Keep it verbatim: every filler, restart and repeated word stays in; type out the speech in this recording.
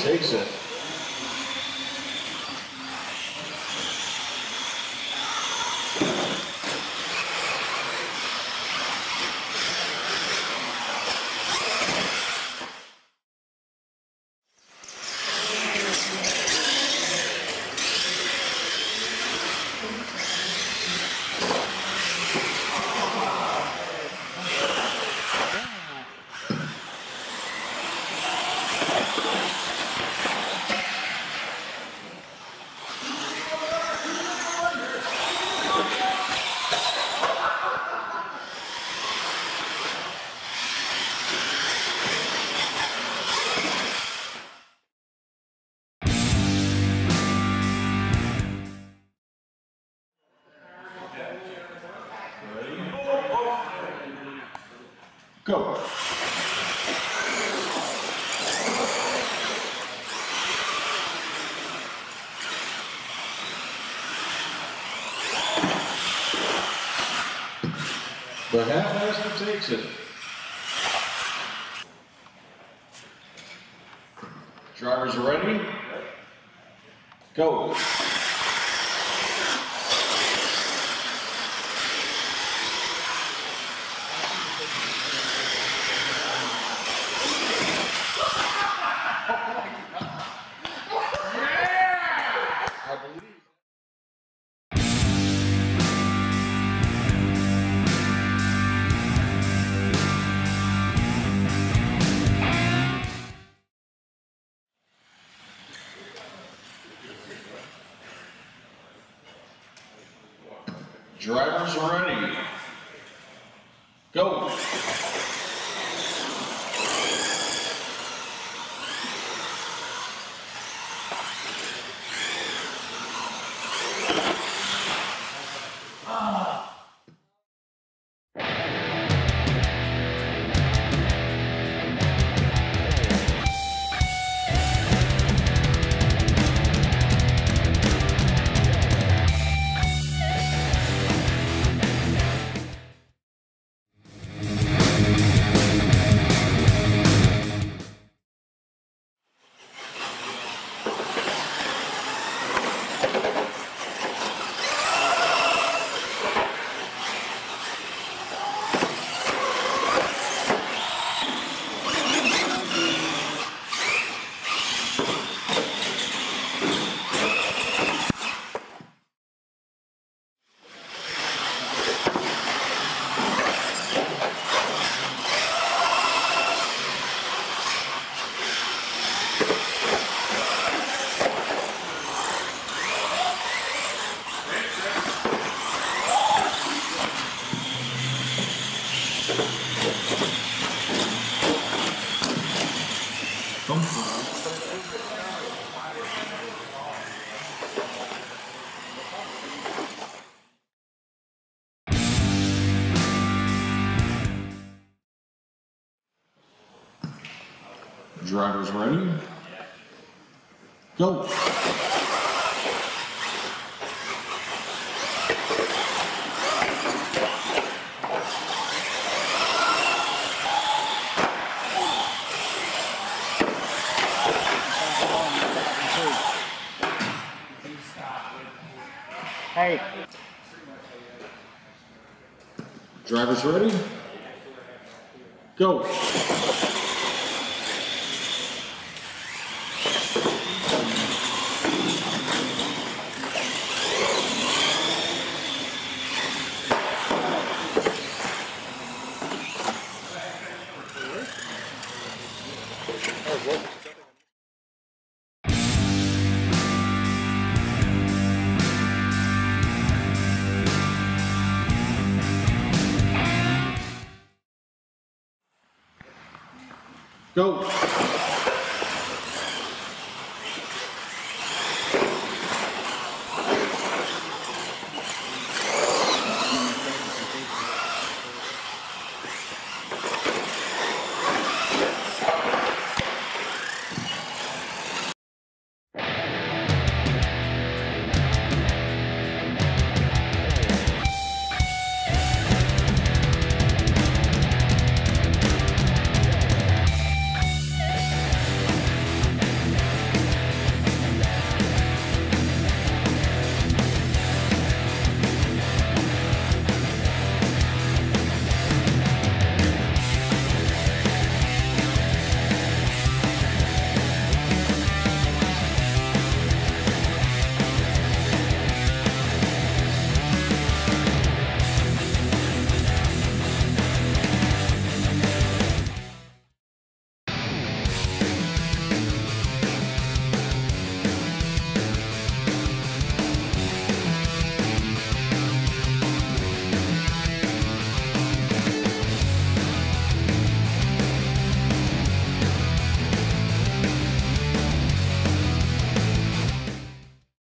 Takes it. Go. The half-master takes it. Drivers ready? Go. Drivers ready. Go. Drivers ready? Go! Hey! Drivers ready? Go! Go!